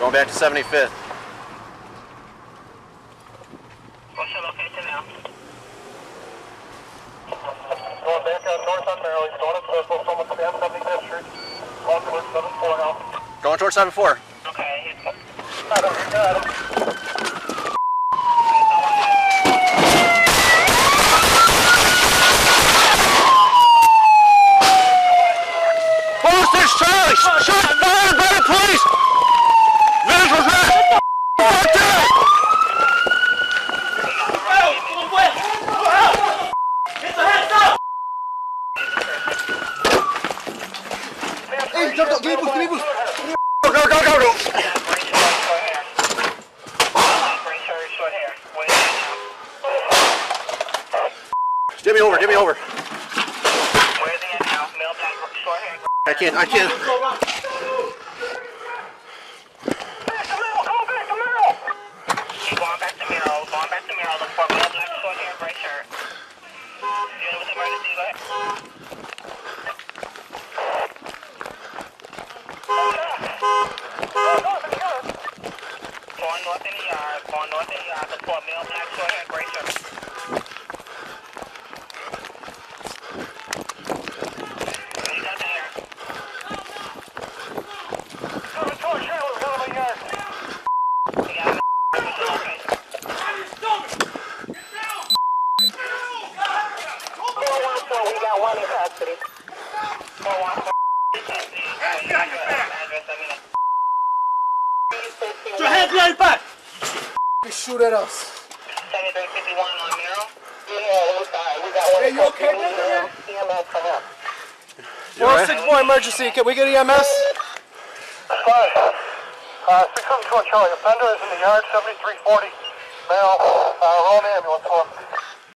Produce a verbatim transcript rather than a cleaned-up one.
Going back to seventy-fifth. What's your location now? Going back on north on Merrill, going in circle, someone stand seventy-fifth Street, going towards seventy-four now. Going towards seventy-four. Okay. I don't regret it. Charlie, shut the fire, brother, please! Visuals right! Right there! Get the heads up! Hey, jump up, give me boost, give me boost! Go, go, go, go, go! Give me over, give me over! I can't, I can't. Come on, back to Merrill. You're going back to Merrill, going back to Merrill, look for me, black short hair, bright shirt. Dealing with emergency light. Going north in the yard, going north in the yard, look for me, black short hair, bright shirt. Right back! They shoot at us. seventy-three fifty-one on Merrill? Yeah, we got we got one. Hey, you okay down there? E M S, come up. four six four emergency, can we get E M S? Five. Uh, six seven two Charlie, offender is in the yard, seventy-three forty. Merrill, uh, roll an ambulance for him.